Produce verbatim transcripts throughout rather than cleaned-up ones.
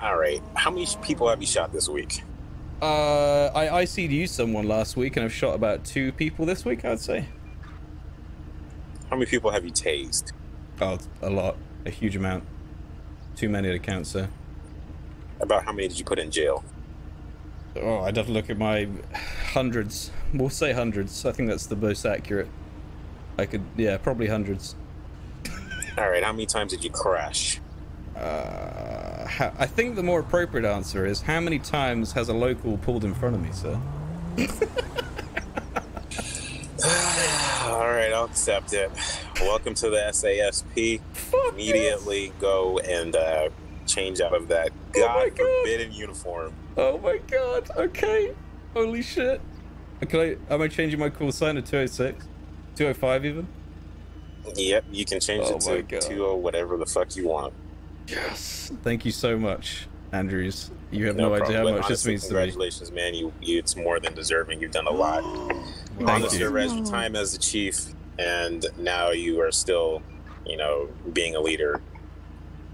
All right. How many people have you shot this week? Uh, I I C'd you someone last week, and I've shot about two people this week, I'd say. How many people have you tased? Oh, a lot. A huge amount. Too many to count, sir. About how many did you put in jail? Oh, I'd have to look at my hundreds. We'll say hundreds. I think that's the most accurate. I could, yeah, probably hundreds. All right, how many times did you crash? Uh, I think the more appropriate answer is, how many times has a local pulled in front of me, sir? All right, I'll accept it. Welcome to the S A S P. Fuck Immediately yes. go and uh, change out of that God, oh forbidden God. uniform. Oh my God, okay. Holy shit. Can I, am I changing my call sign to two oh six? two oh five even? Yep, you can change oh it to two oh whatever the fuck you want. Yes. Thank you so much, Andrews. You have no, no idea how much Honestly, this means to me. Congratulations, man. You, you, it's more than deserving. You've done a lot. Thank you. Served as your time as the chief, and now you are still, you know, being a leader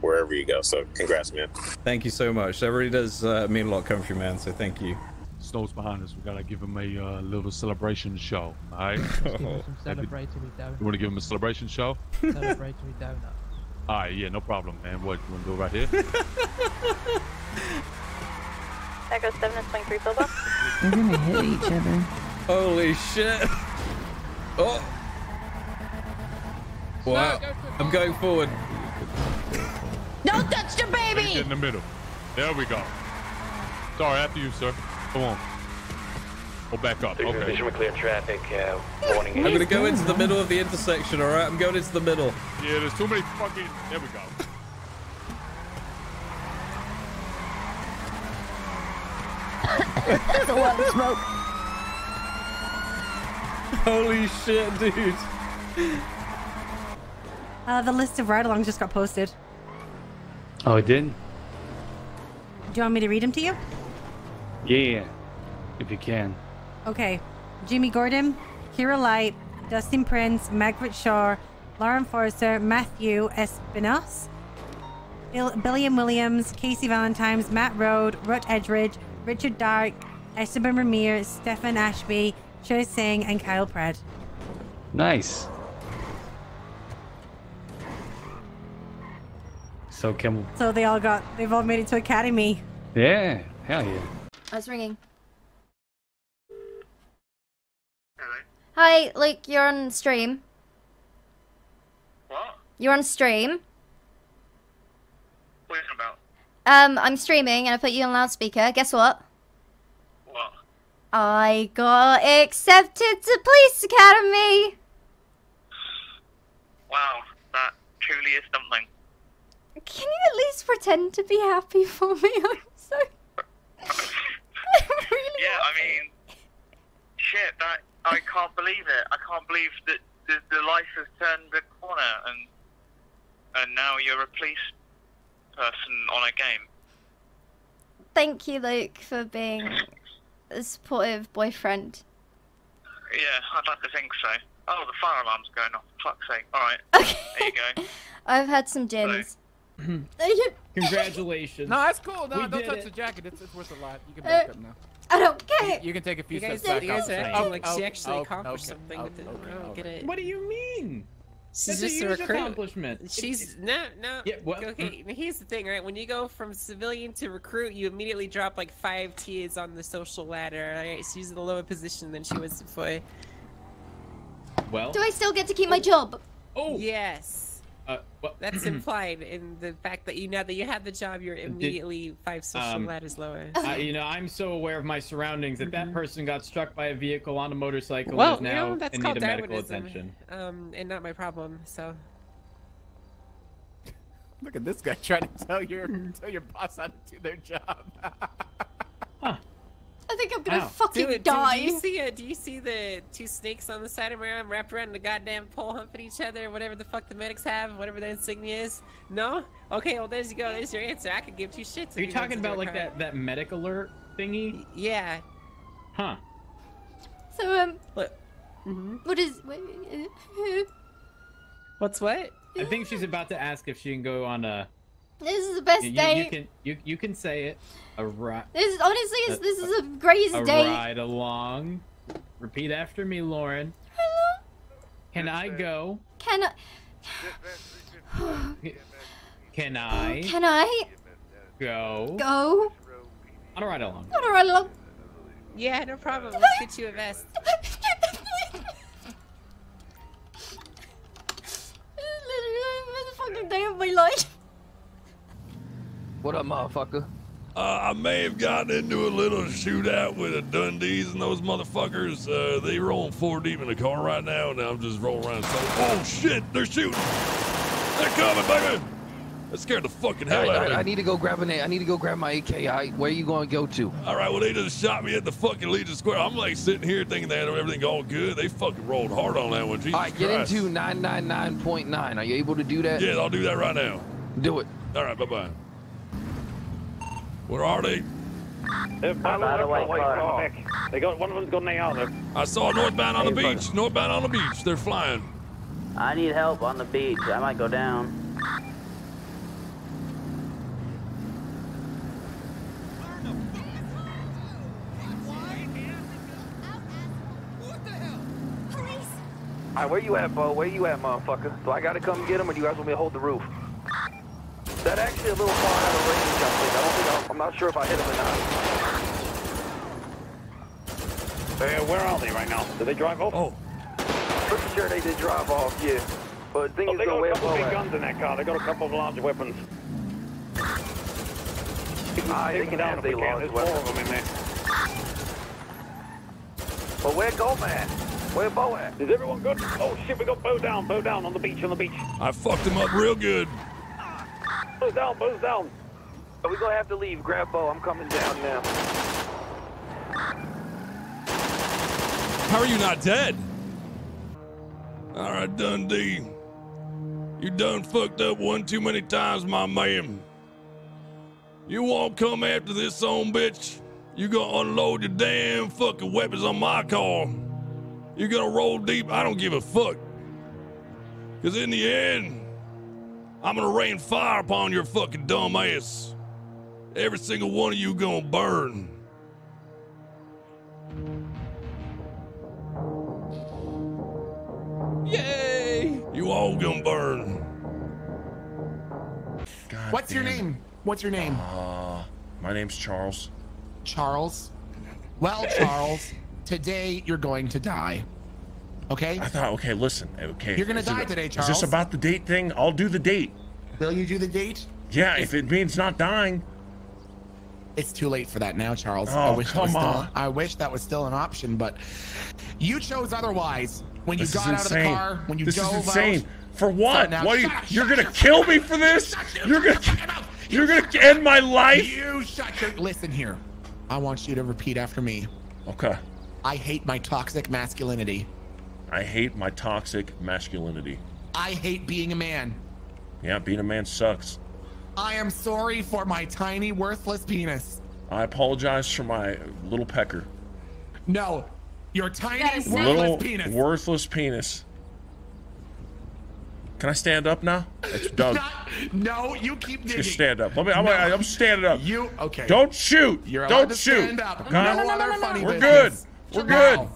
wherever you go. So congrats, man. Thank you so much. That really does uh, mean a lot coming from you, man. So thank you. Snow's behind us. We gotta give him a uh, little celebration show. All right. Give him some celebratory donut. You wanna give him a celebration show? Celebratory donut. All right, yeah, no problem, man. What, you wanna do it right here? That goes seven and twenty-three, Bilbo. We're gonna hit each other. Holy shit! Oh. Wow. Go I'm going forward. Don't touch the baby. Get in the middle. There we go. Sorry, after you, sir. Come on. We'll back up. Okay. Vision with clear traffic. Uh, warning. I'm gonna go into the middle of the intersection. All right, I'm going into the middle. Yeah, there's too many fucking. There we go. That's a lot of smoke. Holy shit, dude. Uh, the list of ride-alongs just got posted. Oh, it did? Do you want me to read them to you? Yeah, if you can. Okay. Jimmy Gordon, Kira Light, Dustin Prince, Margaret Shaw, Lauren Forrester, Matthew Espinos, Bill Billiam Williams, Casey Valentines, Matt Road, Rut Edgeridge, Richard Dark, Esteban Ramirez, Stefan Ashby, Joe Singh, and Kyle Pratt. Nice. So can we... So they all got... They've all made it to Academy. Yeah. Hell yeah. I was ringing. Hello? Hi, like, you're on stream. What? You're on stream. What are you talking about? Um, I'm streaming and I put you on loudspeaker. Guess what? What? I got accepted to Police Academy! Wow, that truly is something. Can you at least pretend to be happy for me? I'm so... really yeah, I mean, shit, that, I can't believe it. I can't believe that the, the life has turned the corner and and now you're a police person on a game. Thank you, Luke, for being a supportive boyfriend. Yeah, I'd like to think so. Oh, the fire alarm's going off, for fuck's sake. Alright, okay. There you go. I've had some gems. Congratulations. No, that's cool. No, we don't touch it. The jacket. It's, it's worth a lot. You can back uh, up now. I don't care. You, you can take a few steps back up. You guys actually, oh, like, oh, she actually oh, accomplished okay. something oh, with it. Okay. Oh, get it. What do you mean? She's That's just a, a recruit. Accomplishment. She's no, no. Yeah, what? Okay, here's the thing, right? When you go from civilian to recruit, you immediately drop like five tiers on the social ladder. Right? She's in a lower position than she was before. Well. Do I still get to keep my job? Oh. Yes. Uh, well, that's implied in the fact that you know that you have the job, you're immediately did, five social um, ladders lower. Uh, you know, I'm so aware of my surroundings that mm-hmm. that person got struck by a vehicle on a motorcycle well, and is now you know, in need of medical attention. Um, and not my problem. So. Look at this guy trying to tell your tell your boss how to do their job. Huh. I think I'm gonna Ow. fucking do it, die. Do, do you see? Uh, do you see the two snakes on the side of my arm wrapped around the goddamn pole, humping each other? Whatever the fuck the medics have, whatever their insignia is. No? Okay, well there's you go. There's your answer. I could give two shits. Are you talking about like that that medic alert thingy? Yeah. Huh. So um. What? Mm-hmm. What is? What's what? I think she's about to ask if she can go on a. This is the best you, day. You can you you can say it. A ride. This is honestly a, this is the greatest a day. A ride along. Repeat after me, Lauren. Hello. Can I go? Can I? Can I? Can I? Go. Go. On a ride along. On a ride along. Yeah, no problem. We'll get you a vest. Literally the motherfucking day of my life. What up, motherfucker? Uh, I may have gotten into a little shootout with the Dundees and those motherfuckers. Uh, they rolling four deep in the car right now, and I'm just rolling around. So, oh shit, they're shooting! They're coming, baby! That scared the fucking hell out of me. I need to go grab an A I need to go grab my A K I. Right, where you going to go to? All right, well, they just shot me at the fucking Legion Square. I'm like sitting here thinking that everything's all good. They fucking rolled hard on that one. Jesus All right, get Christ. Into nine nine nine point nine. Are you able to do that? Yeah, I'll do that right now. Do it. All right, bye bye. Where are they? Northbound on the white car. They got one of them's going out. I saw northbound on the beach. Northbound on the beach. They're flying. I need help on the beach. I might go down. All right, where you at, Bo? Where you at, motherfucker? Do I gotta come get him, or do you guys want me to hold the roof? That actually a little far out of range, I think. I don't think I'll, I'm not sure if I hit him or not. Hey, where are they right now? Did they drive off? Oh. Pretty sure they did drive off, yeah. But the thing oh, is, they got a couple of big guns in that car. They got a couple of large weapons. I think they have the large weapons. There's four of them in there. But where Goma at? Where Bo at? Is everyone good? Oh shit, we got Bo down. Bo down on the beach, on the beach. I fucked him up real good. Bo's down, Bo's down. Are we gonna have to leave? Grab Bo, I'm coming down now. How are you not dead? All right, Dundee. You done fucked up one too many times, my man. You won't come after this son bitch. You gonna unload your damn fucking weapons on my car. You gonna roll deep, I don't give a fuck. Cause in the end, I'm gonna rain fire upon your fucking dumb ass. Every single one of you gonna burn. Yay! You all gonna burn. God What's damn. your name? What's your name? Uh, my name's Charles. Charles? Well, Charles, today you're going to die. Okay? I thought, okay, listen, okay. You're gonna is die it, today, Charles. Is this about the date thing? I'll do the date. Will you do the date? Yeah, if, if it means not dying. It's too late for that now, Charles. Oh, I wish come that was on. Still, I wish that was still an option, but you chose otherwise. When you this got out of the car, when you this drove is insane. Out. For what? So now, what are you, up, you're gonna kill up, me for this? You, you're gonna, you're gonna end my life? You shut your, listen here. I want you to repeat after me. Okay. I hate my toxic masculinity. I hate my toxic masculinity. I hate being a man. Yeah, being a man sucks. I am sorry for my tiny, worthless penis. I apologize for my little pecker. No, your tiny, worthless little penis. Worthless penis. Can I stand up now? It's Doug. Not, no, you keep digging. Just stand up. Let me. I'm, no, I'm standing up. You okay? Don't shoot. You're allowed Don't to shoot. Stand up. No, no, no, no, no, funny We're business. good. We're good. Now,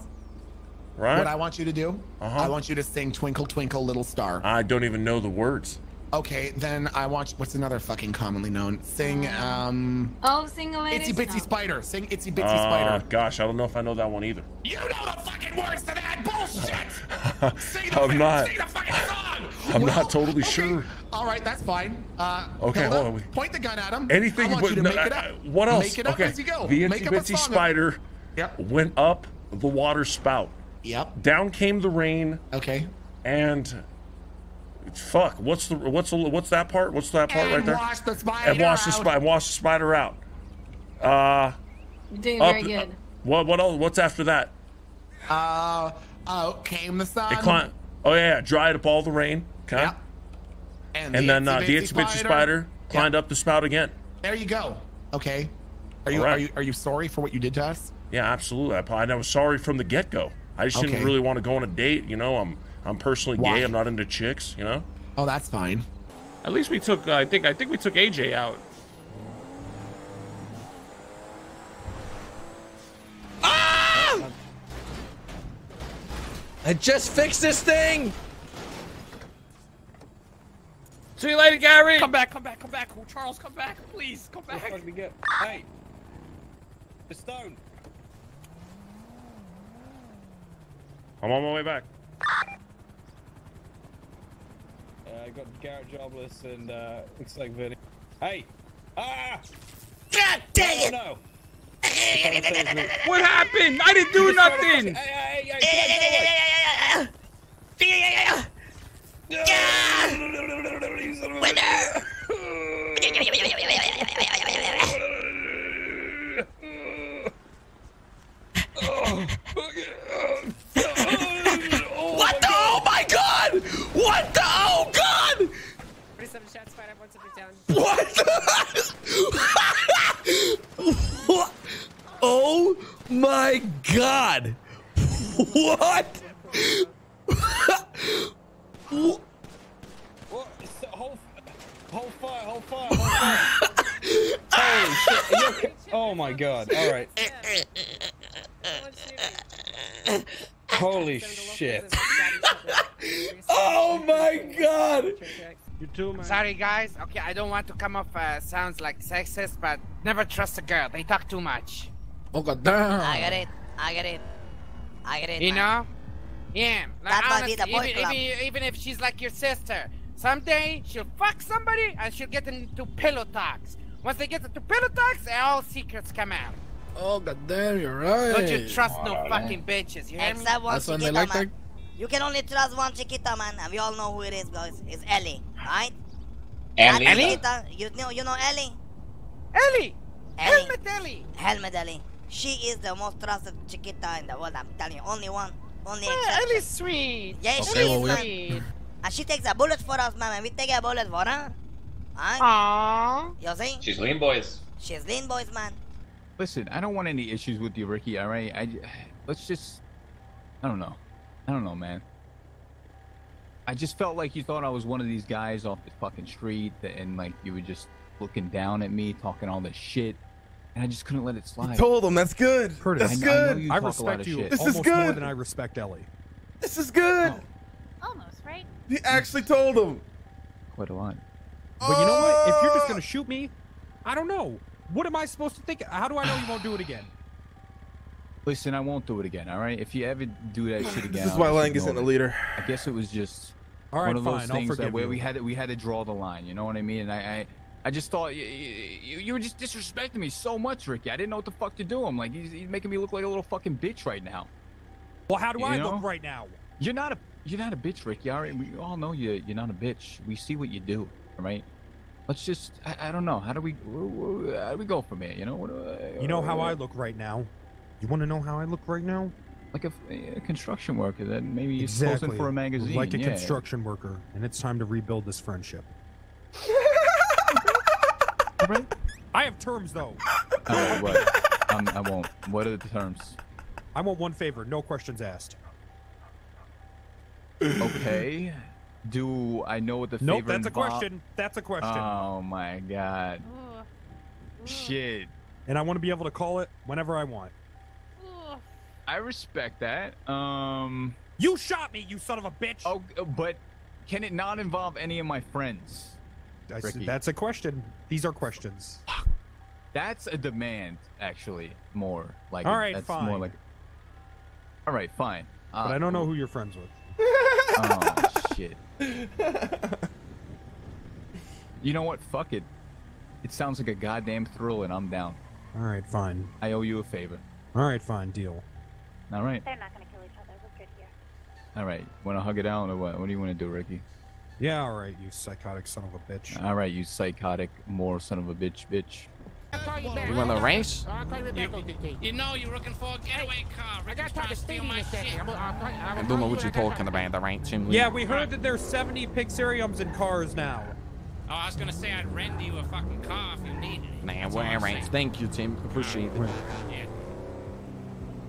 right. What I want you to do, uh-huh. I want you to sing Twinkle Twinkle Little Star. I don't even know the words. Okay, then I want you, what's another fucking commonly known? Sing, um... Oh, sing a Itsy Bitsy no. Spider. Sing Itsy Bitsy uh, Spider. Gosh, I don't know if I know that one either. You know the fucking words to that bullshit! Sing the, I'm not, sing the fucking song! I'm well, not totally okay. sure. All right, that's fine. Uh, okay, hold on. Point the gun at him. Anything but... No, I, what else? Make it up okay. as you go. The Itsy Bitsy Spider yep. went up the water spout. Yep. Down came the rain. Okay. And fuck, what's the what's the, what's that part? What's that part and right there? Wash the spider and wash out. the spider. Wash the spider out. Uh. You're doing up, very good. Uh, what what else, what's after that? Uh oh, came the sun. It climbed, oh yeah, dried up all the rain. Okay. Yep. And, and the then uh, the Itsy Bitsy Spider, spider yep. climbed up the spout again. There you go. Okay. Are you right. are you are you sorry for what you did to us? Yeah, absolutely. I, I was sorry from the get go. I just okay. didn't really want to go on a date, you know. I'm I'm personally Why? gay. I'm not into chicks, you know. Oh, that's fine. At least we took. Uh, I think. I think we took A J out. Ah! I just fixed this thing. See you later, Gary. Come back. Come back. Come back. Oh, Charles, come back, please. Come back. What did we get? Hey, Pistone. I'm on my way back. I uh, got Garrett Jobless and uh, looks like Vinny. Hey! Ah! God dang it! Oh, no. What happened? I didn't do You're nothing! Hey, hey, hey! Hey, What the? Oh my God! What the? Oh God! Shots fired, down. What the? Oh my God! What? What? It's the whole, whole fire, whole fire, whole fire. Holy shit. Oh my God. All right. Holy shit. Oh my God. You too, man. Sorry, guys. Okay, I don't want to come off uh, sounds like sexist, but never trust a girl. They talk too much. Oh, God damn. I get it. I get it. I get it. You know? Yeah, like, honestly, the boy even, even, even if she's like your sister, someday she'll fuck somebody and she'll get into pillow talks. Once they get into pillow talks, all secrets come out. Oh, God damn, you're right. Don't you trust oh, no man. fucking bitches, you hear me? Except one chiquita, like man. You can only trust one chiquita, man, and we all know who it is, guys. It's Ellie, right? Ellie? Ellie? You know, you know Ellie? Ellie! Ellie. Helmet Ellie! Helmet Ellie. She is the most trusted chiquita in the world, I'm telling you. Only one. Only yeah, Ellie's sweet. Yeah, okay, she's well, sweet. And she takes a bullet for us, man, and we take a bullet for her. Alright? You see? She's lean, boys. She's lean, boys, man. Listen, I don't want any issues with you, Ricky, alright? I, let's just... I don't know. I don't know, man. I just felt like you thought I was one of these guys off the fucking street, and, like, you were just looking down at me, talking all this shit. And I just couldn't let it slide. You told him that's good. Curtis, that's I, good. I, know you I respect you. This almost is good. More than I respect Ellie. This is good. Oh. Almost right. He actually told him. Quite a lot. But uh, you know what? If you're just gonna shoot me, I don't know. What am I supposed to think? How do I know you won't do it again? Listen, I won't do it again. All right. If you ever do that shit again, this is why Lang isn't the leader. I guess it was just all right, one of those fine, things that where we had to, we had to draw the line. You know what I mean? And I. I I just thought you, you, you were just disrespecting me so much, Ricky. I didn't know what the fuck to do. I'm like, he's, he's making me look like a little fucking bitch right now. Well, how do you I know? look right now? You're not a you're not a bitch, Ricky. All right, we all know you. You're not a bitch. We see what you do, right? Let's just I, I don't know. How do we how do we go from here? You know what? I, you know how I look right now. You want to know how I look right now? Like a, a construction worker that maybe exactly. is posing for a magazine. Like a yeah. construction worker, and it's time to rebuild this friendship. Right? I have terms though. Uh, what? Um, I won't. What are the terms? I want one favor, no questions asked. Okay. Do I know what the nope, favor is? Nope, that's a question. That's a question. Oh my God. Ooh. Ooh. Shit. And I want to be able to call it whenever I want. Ooh. I respect that. Um. You shot me, you son of a bitch. Oh, but can it not involve any of my friends? I said, that's a question. These are questions. That's a demand, actually. More like all right, that's fine. More like, all right, fine. Uh, but I don't know who you're friends with. Oh shit! You know what? Fuck it. It sounds like a goddamn thrill, and I'm down. All right, fine. I owe you a favor. All right, fine. Deal. All right. They're not gonna kill each other. We're good here. All right. Want to hug it out or what? What do you want to do, Ricky? Yeah, all right, you psychotic son of a bitch. All right, you psychotic, more son of a bitch, bitch. You want the race? You, you know you're looking for a getaway car. I got to steal my shit. I don't know what you're talking about, the ranch. Yeah, we heard that there's seventy Pixariums in cars now. Oh, I was gonna say I'd rent you a fucking car if you needed it. Nah, well, all right. Thank you, Tim. Appreciate it. Yeah.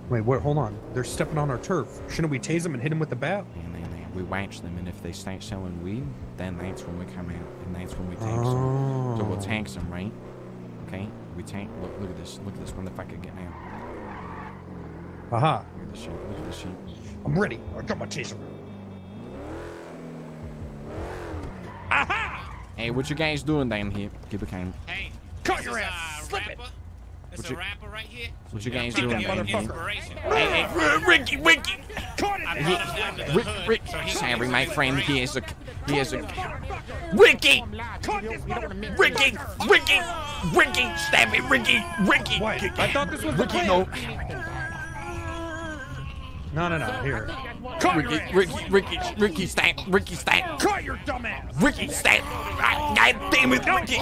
Wait, wait, hold on. They're stepping on our turf. Shouldn't we tase them and hit them with the bat? Yeah, yeah, yeah. we watch them, and if they start selling weed, then that's when we come out, and that's when we tax oh. them. So we'll tax them, right? Okay? We tax. Look, look at this. Look at this motherfucker getting out. Aha. Uh-huh. Look at this shit. Look at this shit. I'm ready. I got my taser. Aha! Hey, what you guys doing down here? Keep it calm. Hey, cut your ass. Slip it. It's a rapper right here. What you guys doing down here? Hey, hey, Ricky, Ricky. Rick, Rick, sorry, my friend, he is a, he is a, Ricky, Ricky, Ricky, Ricky, stab it, Ricky, Ricky. Wait, I thought this was the plan. No, no, no, here. Ricky, Ricky, Ricky, Ricky, stab, Ricky, stab. Cut your dumb ass. Ricky, stab. God damn it, Ricky.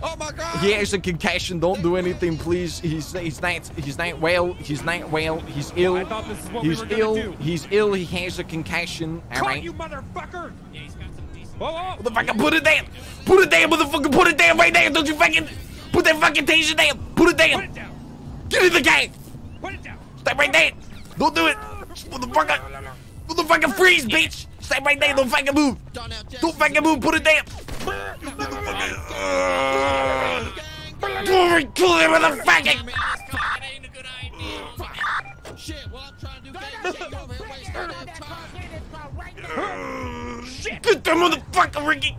Oh my God! He has a concussion. Don't do anything, please. He's he's not he's not well. He's not well. He's ill. I thought this is what he's we were ill. Do. He's ill. He has a concussion. All right. You motherfucker! Yeah, he's got some decent. Whoa, whoa. Motherfucker, put it down! Put it down, motherfucker! Put it down right now! Don't you fucking put that fucking taser down! Put it down! Put it down. Get in the game! Put it down! Stay right there! Don't do it, motherfucker! Motherfucker, freeze, bitch! Stay right there! Don't fucking move! Don't fucking move! Put it down! Uh, glory to him with a fucking. Get that motherfucker, Ricky.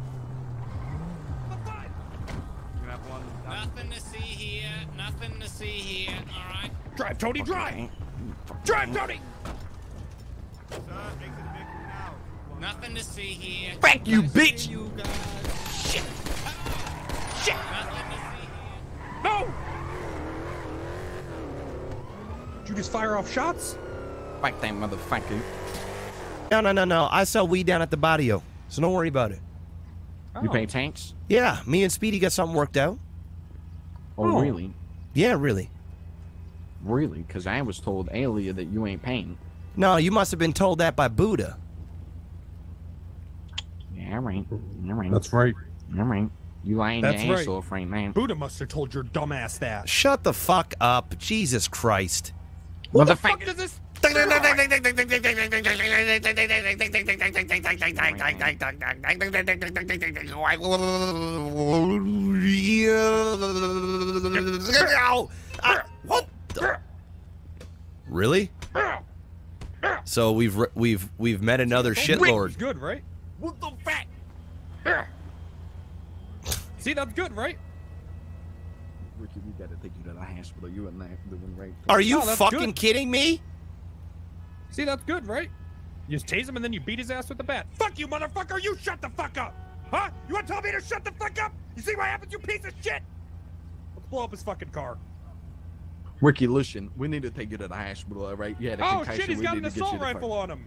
Nothing to see here. Nothing to see here. All right. Drive, Tony. Drive. Drive, Tony. Nothing to see here. Fuck you, bitch. Shit! Shit! No! Did you just fire off shots? Fuck that motherfucker. No, no, no, no. I sell weed down at the barrio, so don't worry about it. Oh. You pay tanks? Yeah, me and Speedy got something worked out. Oh, oh. really? Yeah, really. Really? Because I was told earlier that you ain't paying. No, you must have been told that by Buddha. Yeah, all right. All right. That's right. All right. You lying your ass off right now. Buddha must have told your dumb ass that. Shut the fuck up. Jesus Christ. What the fuck is this? What? Really? So we've we've we've met another shitlord. Good, right? What the fuck? See, that's good, right? Ricky, we gotta take you to the hospital. You and I have to do right. Are you no, fucking good. kidding me? See, that's good, right? You just tase him and then you beat his ass with the bat. Fuck you, motherfucker! You shut the fuck up! Huh? You wanna tell me to shut the fuck up? You see what happens, you piece of shit? Let's blow up his fucking car. Ricky, listen, we need to take you to the hospital, alright? Yeah, oh shit, he's we got an assault rifle on him.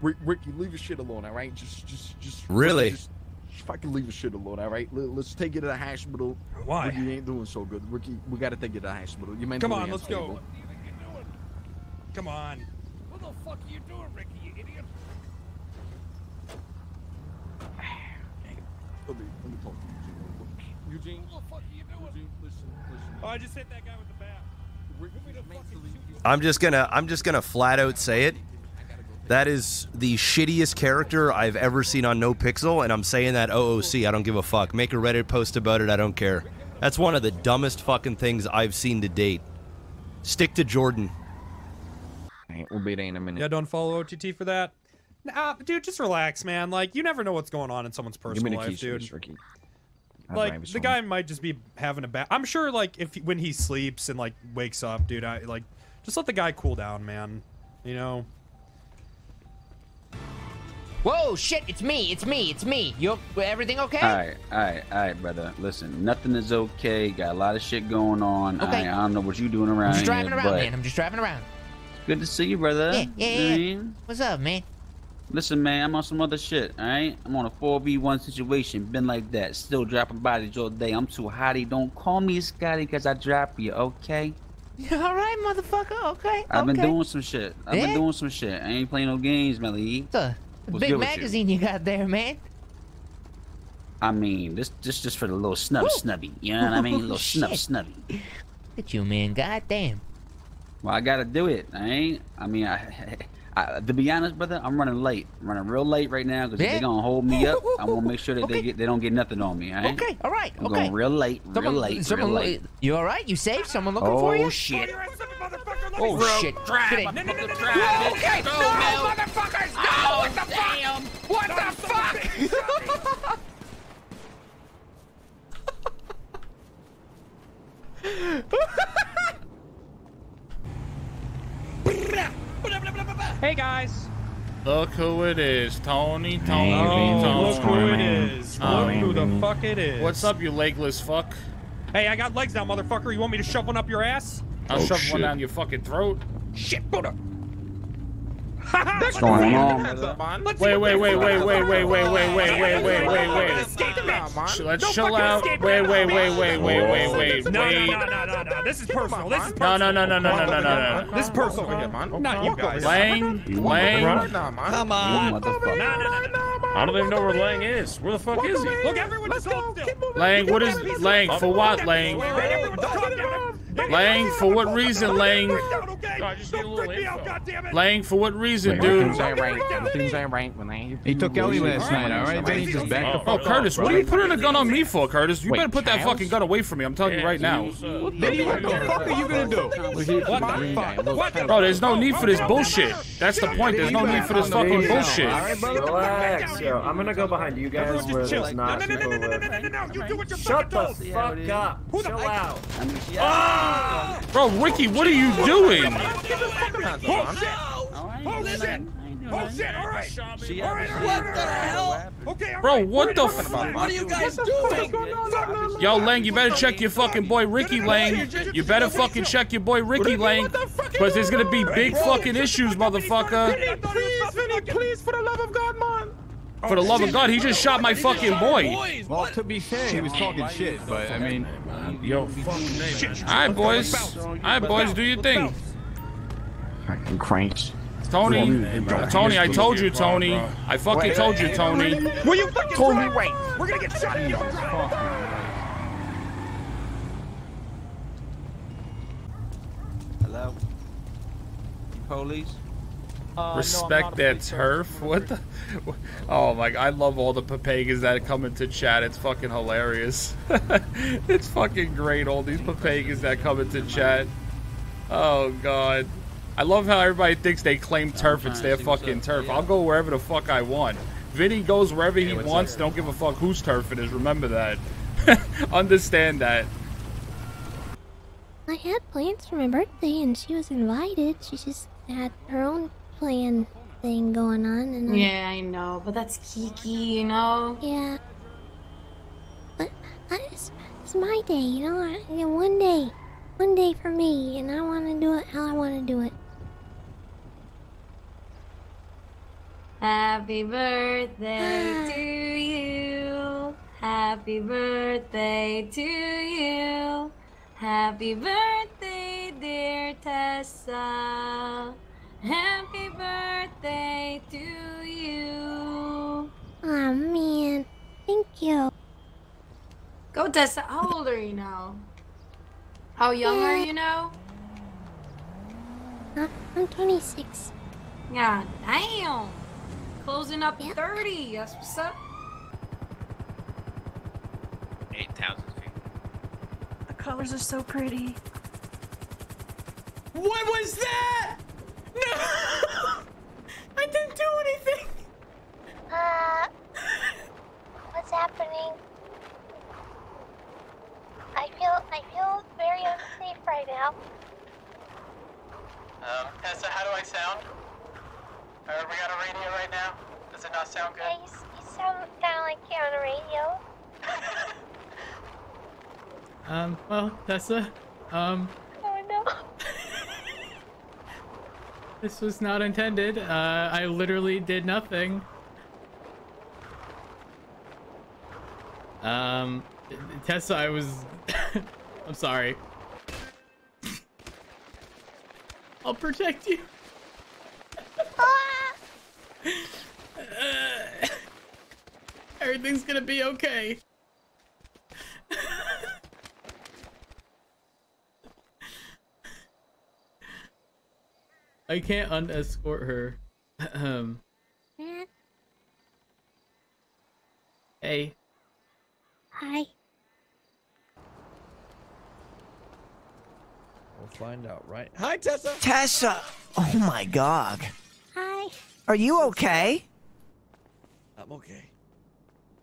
Ricky, leave your shit alone, all right? Just, just, just. Really? Just, just fucking leave your shit alone, all right? Let's take you to the hospital. Why? Ricky, you ain't doing so good. Ricky, we gotta take you to the hospital. You Come on, let's go. Come on. What the fuck are you doing, Ricky, you idiot? Hey, let me, let me talk to Eugene. Eugene? What the fuck are you doing? Eugene, listen, listen. Oh, I just hit that guy with the bat. Ricky, I'm just gonna, I'm just gonna flat out say it. That is the shittiest character I've ever seen on No Pixel, and I'm saying that O O C. I don't give a fuck. Make a Reddit post about it. I don't care. That's one of the dumbest fucking things I've seen to date. Stick to Jordan. Right, we'll be there in a minute. Yeah, don't follow O T T for that. Nah, dude, just relax, man. Like, you never know what's going on in someone's personal life, dude. Ricky. Like, the guy might just be having a bad. I'm sure, like, if when he sleeps and like wakes up, dude, I like just let the guy cool down, man. You know. Whoa, shit, it's me, it's me, it's me. You, everything okay? All right, all right, all right, brother. Listen, nothing is okay. Got a lot of shit going on. Okay. I, I don't know what you're doing around here. I'm just driving here, around, man. I'm just driving around. Good to see you, brother. Yeah, yeah, yeah. Man. What's up, man? Listen, man, I'm on some other shit, all right? I'm on a four v one situation. Been like that. Still dropping bodies all day. I'm too hotty. Don't call me Scotty because I drop you, okay? All right, motherfucker, okay, I've okay. been doing some shit. I've yeah. been doing some shit. I ain't playing no games, Melly. The big magazine you? you got there, man. I mean, this this just for the little snub Woo. snubby. You know what I mean? Little snub snubby. Look at you, man. God damn. Well, I gotta do it. I ain't. I mean, I I, to be honest, brother, I'm running late. I'm running real late right now because yeah. they're gonna hold me up. I want to make sure that okay. they get, they don't get nothing on me. All right? Okay, all right. I'm okay. going real late, real someone, late, someone real late. You all right? You safe? Someone looking oh, for you? Shit. Oh shit! Oh shit! No, no, no, no, no, no. Okay, no, motherfuckers! No! Oh, what the damn. fuck? What no, the fuck? Hey guys! Look who it is, Tony, Tony, oh, Tony. Look who it is. Um, look who the fuck it is. What's up, you legless fuck? Hey, I got legs now, motherfucker. You want me to shove one up your ass? I'll oh, shove shit. one down your fucking throat. Shit, Buddha! What's going on? Wait, wait, wait, wait, wait, wait, wait, wait, wait, wait, wait, wait, wait. Let's chill out. Wait, wait, wait, wait, wait, wait, wait. No, no, no, no, no, no. This is personal. This is personal. No, no, no, no, no, no, no, no. This is personal. Not you guys. Lang, Lang. Come on. I don't even know where Lang is. Where the fuck is he? Look, everyone just hold still. Lang, what is Lang? For what, Lang? Lang, for what reason, Lang? Lang, for what reason, dude? He took Ellie last night, alright? Then he just backed up. Oh, Curtis, what are you putting a gun on me for, Curtis? You better put that fucking gun away from me, I'm telling you right now. What the fuck are you gonna do? Bro, there's no need for this bullshit. That's the point, there's no need for this fucking bullshit. Relax, yo. I'm gonna go behind you guys where there's not people left. Shut the fuck up. Chill out. Oh! Bro, Ricky, what are you doing? Bro, what the fuck? What are you guys doing? Yo, Lang, you better check your fucking boy Ricky, Lang. You better fucking check your boy Ricky, Lang. Because there's gonna be big fucking issues, motherfucker. Please, Vinny, please, for the love of God, man. For the love of God, he just shot my fucking boy. Well, to be fair, he was talking shit, but I mean, yo, alright, boys, alright, boys, do your thing. Fucking cranks. Tony, Tony, I told you, Tony, I fucking told you, Tony. Will you fucking Tony, wait? We're gonna get shot. Hello, police. Uh, Respect no, that turf. What the? Oh my! I love all the papegas that come into chat. It's fucking hilarious. It's fucking great. All these papegas that come into chat. Oh god! I love how everybody thinks they claim turf. It's their fucking turf. I'll go wherever the fuck I want. Vinny goes wherever he wants. Don't give a fuck whose turf it is. Remember that. Understand that. I had plans for my birthday, and she was invited. She just had her own plan thing going on, and yeah, I know, but that's Kiki, you know. Yeah, but I just, it's my day, you know. I, you know, one day, one day for me, and I want to do it how I want to do it. Happy birthday to you. Happy birthday to you. Happy birthday, dear Tessa. Happy birthday to you. Aw, man. Thank you. Go, Tessa. How old are you now? How young yeah. are you now? Uh, I'm twenty-six. Yeah, damn. Closing up yep. thirty. That's what's up. eight thousand feet. The colors are so pretty. What was that? No! I didn't do anything! Uh... What's happening? I feel... I feel very unsafe right now. Um, Tessa, how do I sound? Uh, we got a radio right now? Does it not sound good? Yeah, you, you sound kinda like you're on a radio. um, well, Tessa, um... Oh no! This was not intended. Uh, I literally did nothing. Um, Tessa, I was... I'm sorry. I'll protect you. Ah! uh, everything's gonna be okay. I can't unescort her. Um. Hey. Hi. We'll find out, right? Hi, Tessa. Tessa. Oh my God. Hi. Are you okay? I'm okay.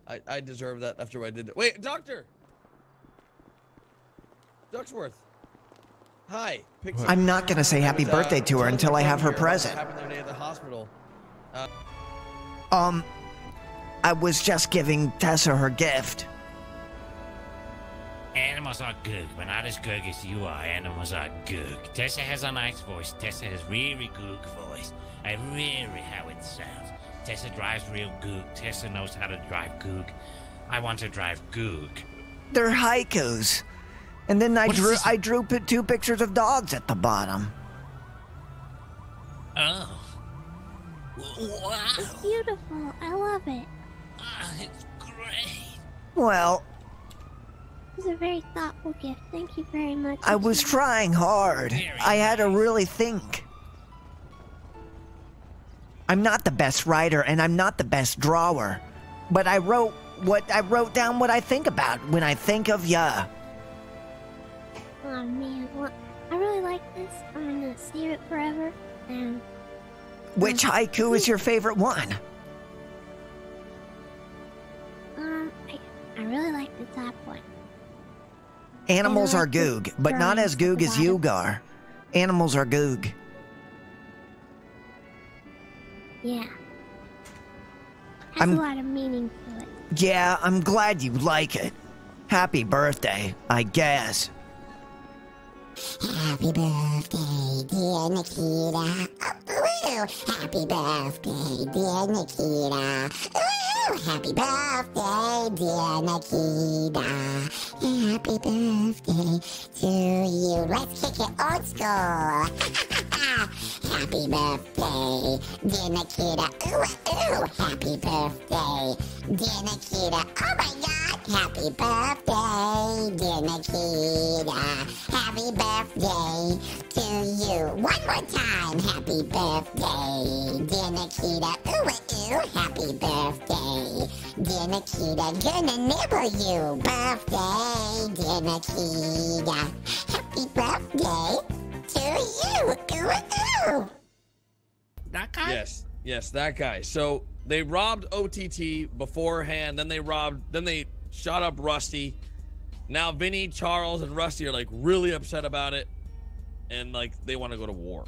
I I deserve that after what I did. Wait, doctor. Ducksworth. Hi. Pixie. I'm not gonna say happy was, uh, birthday to her until I have her present. Happened the other day at the hospital. Uh, um, I was just giving Tessa her gift. Animals are good, but not as good as you are. Animals are good. Tessa has a nice voice. Tessa has really good voice. I really how it sounds. Tessa drives real good. Tessa knows how to drive good. I want to drive good. They're haikus. And then I what drew I drew p two pictures of dogs at the bottom. Oh. Wow. It's beautiful. I love it. Oh, it's great. Well. It was a very thoughtful gift. Thank you very much. I was trying hard. Very I had nice. to really think. I'm not the best writer and I'm not the best drawer. But I wrote what I wrote down what I think about when I think of ya. Oh man, well, I really like this. I'm gonna save it forever. And which um, haiku is your favorite one? Um, I, I really like the top one. Animals are goog, but not as goog as you are. Animals are goog. Yeah. Has I'm, a lot of meaning to it. Yeah, I'm glad you like it. Happy birthday, I guess. Happy birthday, dear Nakkida. Woo! Happy birthday, dear Nakkida. Woo! Happy birthday, dear Nakkida. Happy birthday to you. Let's kick it old school. Happy birthday, dear Nakkida. Ooh, ooh. Happy birthday, dear Nakkida. Oh my God. Happy birthday, dear Nakkida. Happy birthday to you. One more time. Happy birthday, dear Nakkida. Ooh, ooh. Happy birthday, dear Nakkida. Gonna nibble you. Birthday, dear Nakkida. Happy birthday to you. Ooh, ooh. That guy? Yes. Yes, that guy. So they robbed O T T beforehand. Then they robbed. Then they... shot up Rusty. Now Vinny, Charles, and Rusty are like really upset about it, and like they want to go to war.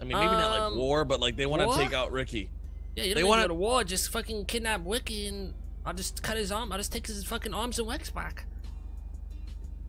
I mean, maybe um, not like war, but like they want to take out Ricky. Yeah, you don't they want to go to war. Just fucking kidnap Ricky, and I'll just cut his arm. I'll just take his fucking arms and legs back.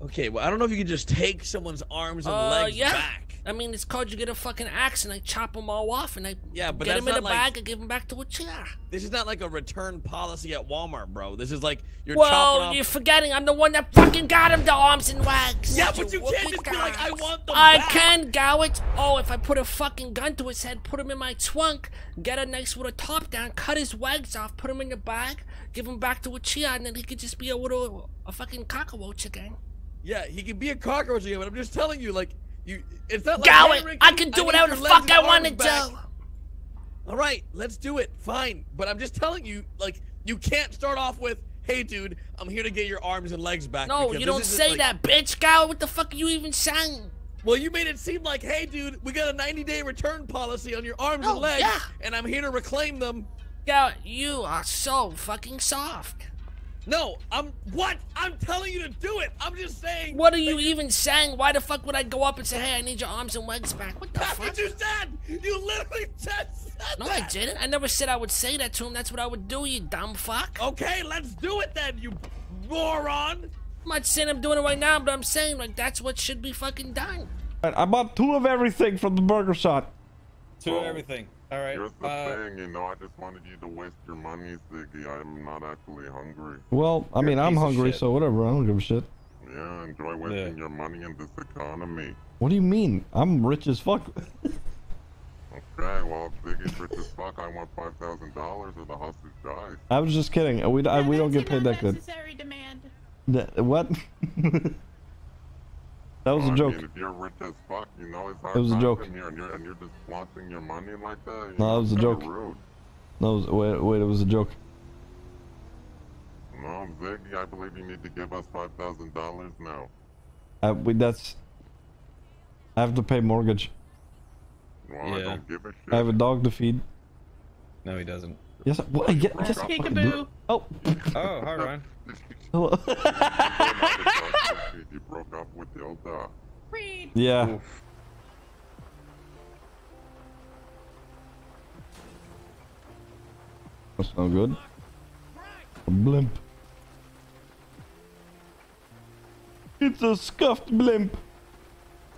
Okay, well I don't know if you can just take someone's arms and uh, legs yeah. back. I mean, it's called you get a fucking axe and I chop them all off and I yeah, but get them in a like, bag and give them back to a chair. This is not like a return policy at Walmart, bro. This is like you're well, chopping off. Well, you're forgetting I'm the one that fucking got him the arms and legs. Yeah, but you, you can't just guys. be like, I want them I back. can, Gowit. Oh, if I put a fucking gun to his head, put him in my trunk, get a nice little top down, cut his legs off, put him in the bag, give him back to a chair, and then he could just be a little, a fucking cockroach again. Yeah, he can be a cockroach again, but I'm just telling you, like, you, it's not like- Gawin, hey, Ricky, I can do I whatever the fuck I want to do. All right, let's do it, fine. But I'm just telling you, like, you can't start off with, hey, dude, I'm here to get your arms and legs back. No, you don't say like, that, bitch, Gawin. What the fuck are you even saying? Well, you made it seem like, hey, dude, we got a ninety day return policy on your arms oh, and legs, yeah. and I'm here to reclaim them. Gawin, you are so fucking soft. No, I'm what? I'm telling you to do it. I'm just saying. What are you like, even saying? Why the fuck would I go up and say, hey, I need your arms and legs back? What the that's fuck? That's what you said. You literally just said no, that. No, I didn't. I never said I would say that to him. That's what I would do, you dumb fuck. Okay, let's do it then, you moron. I'm not saying I'm doing it right now, but I'm saying like that's what should be fucking done. All right, I bought two of everything from the Burger Shot. Two oh. of everything. All right. Here's the uh, thing, you know, I just wanted you to waste your money, Ziggy. I'm not actually hungry. Well, I mean, yeah, I'm hungry, so whatever. I don't give a shit. Yeah, enjoy wasting yeah. your money in this economy. What do you mean? I'm rich as fuck. Okay, well, Ziggy's rich as fuck. I want five thousand dollars or the hostage dies. I was just kidding. We, I, we don't get paid that good. Necessary demand. The, what? That was oh, a joke. I mean, if you're rich as fuck, you know it's hard. It was a joke. Here and, you're, and you're just flaunting your money like that. No, that was a joke. Rude. No, was, wait, wait, it was a joke. No, Ziggy, I believe you need to give us five thousand dollars now. Uh, we that's. I have to pay mortgage. Well, yeah. I don't give a shit. I have a dog to feed. No, he doesn't. Yes, well, yes, yes. Peekaboo. Oh. Oh, hi, Ryan. Hello. You broke up with the old dog. Yeah. Oof. That's no good. A blimp. It's a scuffed blimp.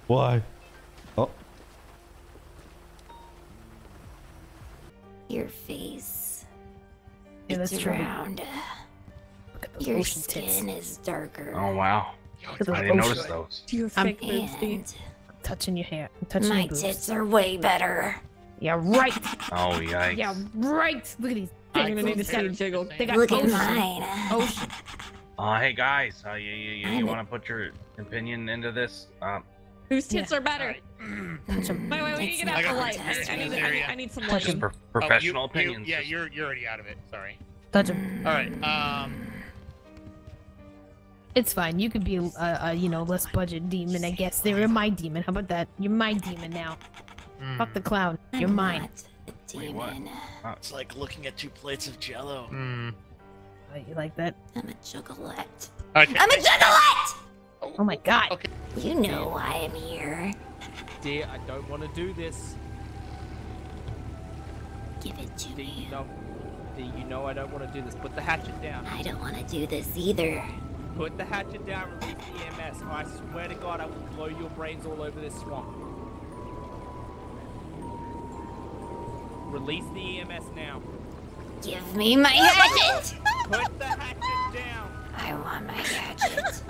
Why? Oh. Your face. Yeah, it's round. Your skin tits. is darker. Oh wow! I didn't notice those. Your thick boobs, dude. I'm touching your hair. I'm touching my your boobs. tits are way better. Yeah, right. Oh yikes. Yeah, right. Look at these. I'm gonna need to see you jiggle. They got Look ocean. at mine. Ocean. Uh, hey guys, uh, you you, you, you want to put your opinion into this? Um. Whose tits yeah. are better? Mm. Mm. Wait, wait, we need to get out the light. I need, I, need, I need some light. Just pro professional oh, you, opinions. You, yeah, you're you're already out of it. Sorry. Touch him. All right. Um. It's fine. You could be a uh, uh, you know less budget demon. I guess they were my demon. How about that? You're my demon now. Mm. Fuck the clown. You're mine. Wait, what? Oh. It's like looking at two plates of Jello. Mm. Wait, you like that? I'm a juggalette. Okay. I'm a juggalette. Oh my god. Okay. You know why I'm here. Dear, I don't want to do this. Give it to do me. You know, do you know I don't want to do this? Put the hatchet down. I don't want to do this either. Put the hatchet down, release the E M S. I swear to god I will blow your brains all over this swamp. Release the E M S now. Give me my hatchet! Put the hatchet down! I want my hatchet.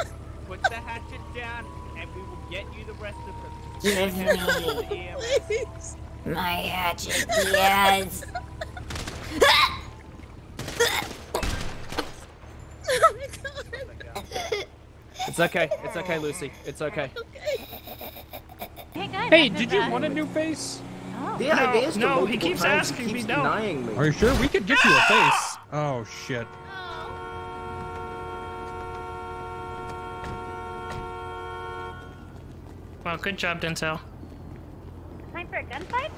Put the hatchet down, and we will get you the rest of them. Give me please. my hatchet, yes. Oh my god. It's okay. It's okay, Lucy. It's okay. Hey, guys, hey did you that. want a new face? Oh. The idea is no, no he keeps times. asking he keeps me. No. Denying me. Are you sure? We could get you a face. Oh shit. Well, good job, Dentel. Time for a gunfight?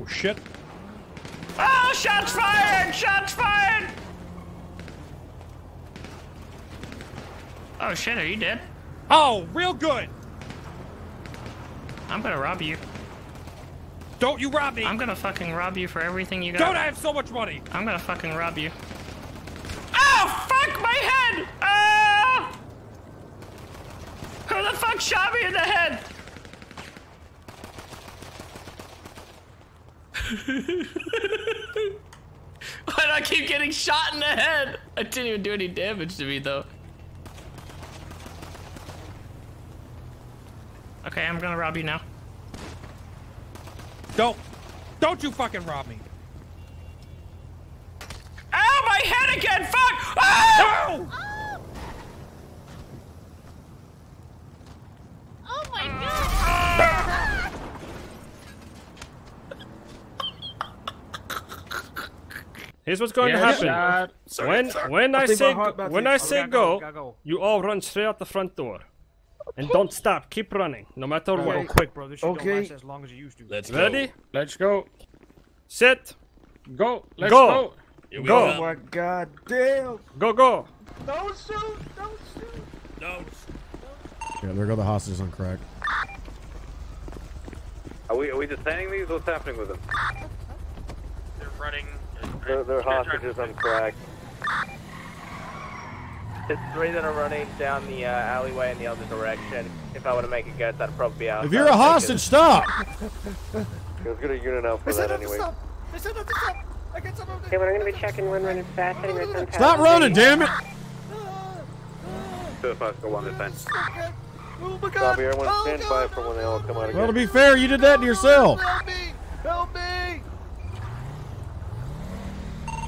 Oh, shit. Oh, shots fired! Shots fired! Oh, shit, are you dead? Oh, real good! I'm gonna rob you. Don't you rob me! I'm gonna fucking rob you for everything you got. Don't I have so much money! I'm gonna fucking rob you. Oh, fuck my head! Ah! Uh... Who the fuck shot me in the head? Why do I keep getting shot in the head? I didn't even do any damage to me though. Okay, I'm gonna rob you now. Don't, don't you fucking rob me. Ow, my head again, fuck! Oh! Oh! Oh my god! Here's what's going yeah, to happen. Sorry, when sorry. when I, I say when I say oh, go, go, go, you all run straight out the front door, and don't stop. Keep running, no matter okay. what. Real quick, bro. This shit okay. don't last as long as you used to. Let's Ready? Go. Let's go. Sit. Go. Let's go. Go. go. Oh my god, damn. Go go. Don't shoot! Don't shoot! Don't shoot! Yeah, there go the hostages on crack. Are we are we detaining these? What's happening with them? They're running. They're, they're hostages on crack. It's three that are running down the uh, alleyway in the other direction. If I were to make a guess, that'd probably be out. If you're a hostage, stop! Let's get a unit out for that anyway. Stop! Stop! I got someone. Okay, we're gonna be checking when running fast. Stop running, damn it! Two of us go one at a time. Oh my god! Bobby, I want to stand oh, by no, for when they all come out again. Well, to be fair, you did that to yourself. Help me! Help me!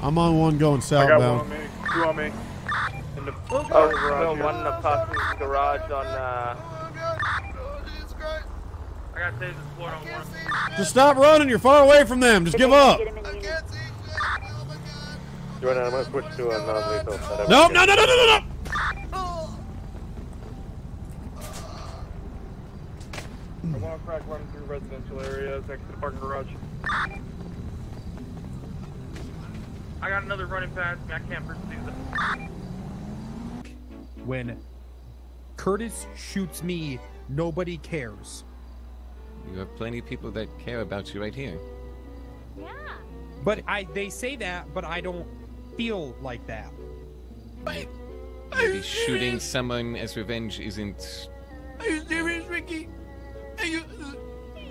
I'm on one going southbound. I got one on me. Two on me. And the, oh, oh, no, one in the garage on, uh... gotta save this floor on one. Just stop running. You're far away from them. Just give up. Jordan, I'm gonna switch to a non-lethal setup. No, no, no, no, no, no, no! A long crack running through residential areas next to the parking garage. I got another running past me. I can't pursue them. When Curtis shoots me, nobody cares. You have plenty of people that care about you right here. Yeah. But I, they say that, but I don't feel like that. I, Maybe I'm shooting serious. someone as revenge isn't... Are you serious, Ricky? Are you...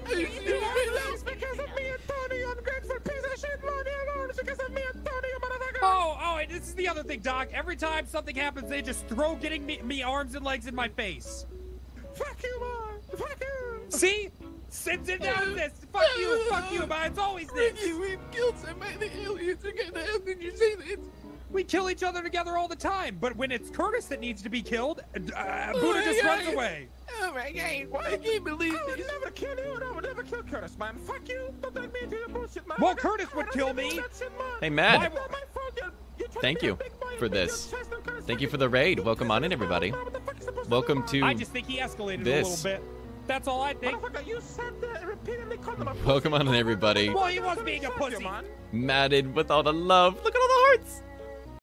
Are you serious? Because of me and Tony, I'm grateful piece of shit, Lonnie, alone. Because of me and Tony, motherfucker. Oh, oh, and this is the other thing, Doc. Every time something happens, they just throw getting me, me arms and legs in my face. Fuck you, Mom. Fuck you. See? Since it down this, fuck you, fuck you, man. It's always this. Ricky, we've killed so many aliens together. How can you say that? We kill each other together all the time, but when it's Curtis that needs to be killed, uh, oh Buddha just God. runs away. Oh my God! Why I can't believe this. I would never kill you, and I would never kill Curtis, man. Fuck you! Don't take me into your bullshit, man. Well, Curtis would kill me. Hey, Mad. Thank you for this. Thank you for the raid. Welcome on in, everybody. Welcome to. I just think he escalated this. a little bit. That's all I think. You said that repeatedly. Welcome on in, everybody. Well, he was being a pussy. Matted with all the love. Look at all the hearts.